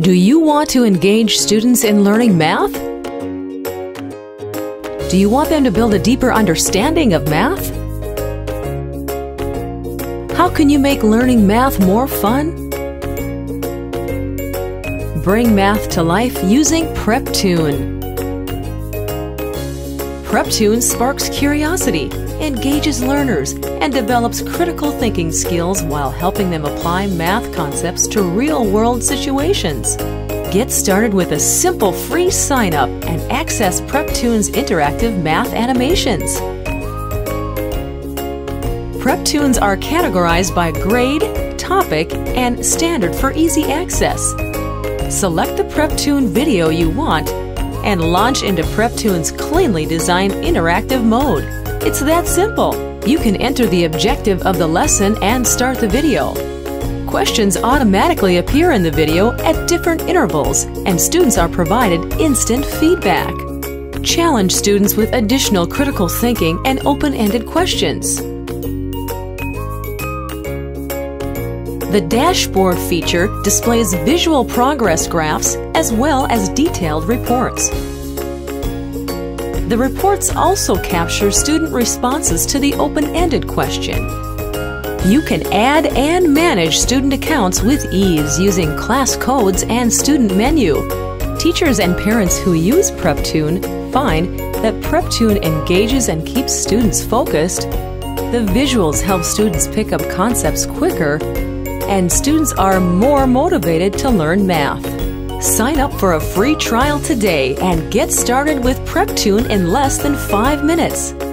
Do you want to engage students in learning math? Do you want them to build a deeper understanding of math? How can you make learning math more fun? Bring math to life using PrepTune. PrepTune sparks curiosity, engages learners, and develops critical thinking skills while helping them apply math concepts to real-world situations. Get started with a simple free sign-up and access PrepTune's interactive math animations. PrepTunes are categorized by grade, topic, and standard for easy access. Select the PrepTune video you want and launch into PrepTune's cleanly designed interactive mode. It's that simple. You can enter the objective of the lesson and start the video. Questions automatically appear in the video at different intervals, and students are provided instant feedback. Challenge students with additional critical thinking and open-ended questions. The dashboard feature displays visual progress graphs as well as detailed reports. The reports also capture student responses to the open-ended question. You can add and manage student accounts with ease using class codes and student menu. Teachers and parents who use PrepTune find that PrepTune engages and keeps students focused, the visuals help students pick up concepts quicker, and students are more motivated to learn math. Sign up for a free trial today and get started with PrepTune in less than 5 minutes.